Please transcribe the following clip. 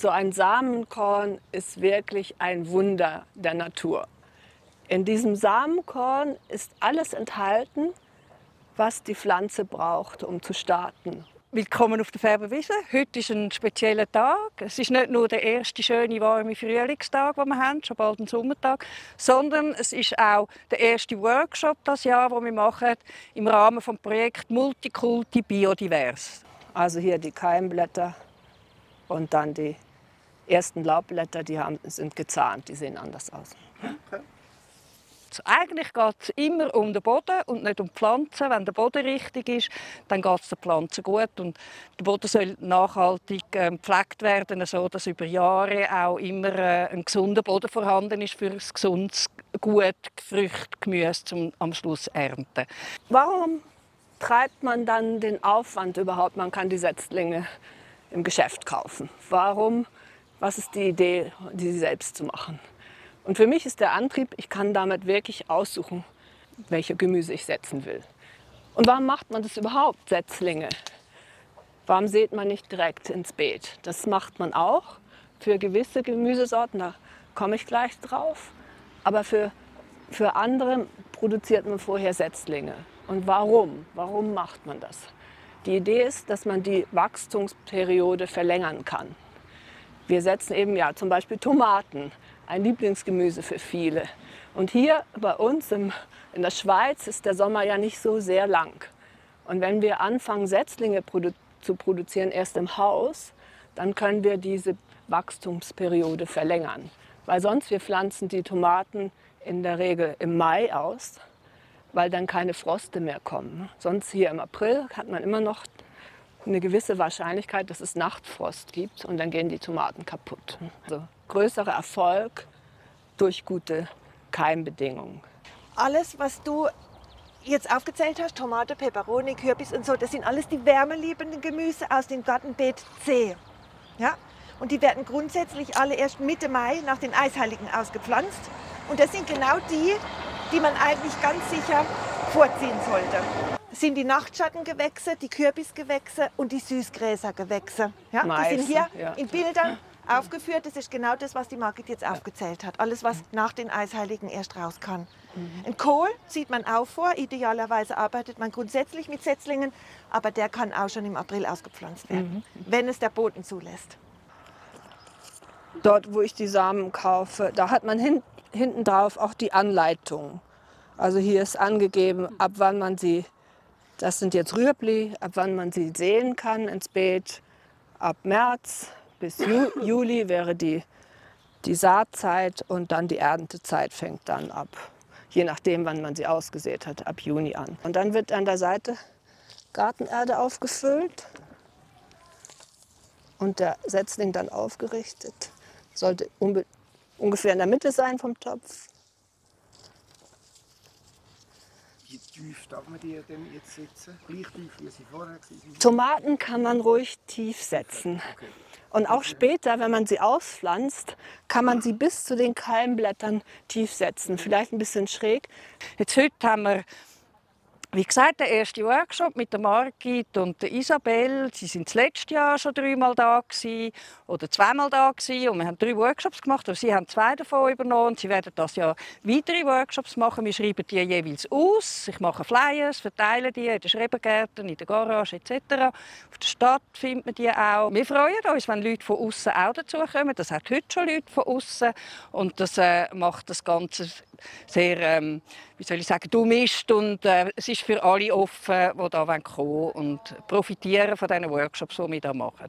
So ein Samenkorn ist wirklich ein Wunder der Natur. In diesem Samenkorn ist alles enthalten, was die Pflanze braucht, um zu starten. Willkommen auf der Färberwiese. Heute ist ein spezieller Tag. Es ist nicht nur der erste schöne, warme Frühlingstag, den wir haben, schon bald ein Sommertag, sondern es ist auch der erste Workshop das Jahr, den wir machen im Rahmen des Projekts Multikulti Biodivers. Also hier die Keimblätter und dann die ersten Laubblätter, die sind gezahnt, die sehen anders aus. Okay. Also eigentlich geht es immer um den Boden und nicht um die Pflanzen. Wenn der Boden richtig ist, dann geht es der Pflanze gut. Und der Boden soll nachhaltig gepflegt werden, sodass über Jahre auch immer ein gesunder Boden vorhanden ist für das gesundes Gut, Früchte, Gemüse zum am Schluss ernten. Warum treibt man dann den Aufwand überhaupt? Man kann die Setzlinge im Geschäft kaufen. Warum? Was ist die Idee, die selbst zu machen? Und für mich ist der Antrieb, ich kann damit wirklich aussuchen, welche Gemüse ich setzen will. Und warum macht man das überhaupt, Setzlinge? Warum sät man nicht direkt ins Beet? Das macht man auch für gewisse Gemüsesorten, da komme ich gleich drauf. Aber für andere produziert man vorher Setzlinge. Und warum? Warum macht man das? Die Idee ist, dass man die Wachstumsperiode verlängern kann. Wir setzen eben ja zum Beispiel Tomaten. Ein Lieblingsgemüse für viele. Und hier bei uns in der Schweiz ist der Sommer ja nicht so sehr lang. Und wenn wir anfangen, Setzlinge zu produzieren, erst im Haus, dann können wir diese Wachstumsperiode verlängern. Weil sonst, wir pflanzen die Tomaten in der Regel im Mai aus, weil dann keine Froste mehr kommen. Sonst hier im April hat man immer noch eine gewisse Wahrscheinlichkeit, dass es Nachtfrost gibt und dann gehen die Tomaten kaputt. Also, größerer Erfolg durch gute Keimbedingungen. Alles, was du jetzt aufgezählt hast, Tomate, Peperoni, Kürbis und so, das sind alles die wärmeliebenden Gemüse aus dem Gartenbeet C. Ja? Und die werden grundsätzlich alle erst Mitte Mai nach den Eisheiligen ausgepflanzt. Und das sind genau die, die man eigentlich ganz sicher vorziehen sollte. Das sind die Nachtschattengewächse, die Kürbisgewächse und die Süßgräsergewächse. Ja? Die sind hier in Bildern aufgeführt. Das ist genau das, was die Margit jetzt aufgezählt hat. Alles, was nach den Eisheiligen erst raus kann. Ein Kohl sieht man auch vor. Idealerweise arbeitet man grundsätzlich mit Setzlingen, aber der kann auch schon im April ausgepflanzt werden, wenn es der Boden zulässt. Dort, wo ich die Samen kaufe, da hat man hinten drauf auch die Anleitung. Also hier ist angegeben, ab wann man sie, das sind jetzt Rüebli, ab wann man sie säen kann ins Beet, ab März. Bis Juli wäre die Saatzeit und dann die Erntezeit fängt dann ab. Je nachdem, wann man sie ausgesät hat, ab Juni an. Und dann wird an der Seite Gartenerde aufgefüllt und der Setzling dann aufgerichtet. Sollte ungefähr in der Mitte sein vom Topf. Wie tief darf man die denn jetzt setzen? Gleich tief, wie sie vorher waren? Tomaten kann man ruhig tief setzen. Okay. Und auch später, wenn man sie auspflanzt, kann man sie bis zu den Keimblättern tief setzen. Vielleicht ein bisschen schräg. Jetzt heute haben wir, wie gesagt, den ersten Workshop mit der Margit und der Isabel. Sie sind das letzte Jahr schon dreimal da gewesen, oder zweimal da gewesen. Und wir haben 3 Workshops gemacht, aber sie haben 2 davon übernommen. Sie werden das Jahr weitere Workshops machen. Wir schreiben die jeweils aus. Ich mache Flyers, verteile die in den Schrebergärten, in der Garage etc. Auf der Stadt findet man die auch. Wir freuen uns, wenn Leute von außen auch dazukommen. Das hat heute schon Leute von außen. Und das macht das Ganze sehr, wie soll ich sagen, durchmischt. Und es ist für alle offen, die hier kommen und profitieren von diesen Workshops, die wir hier machen.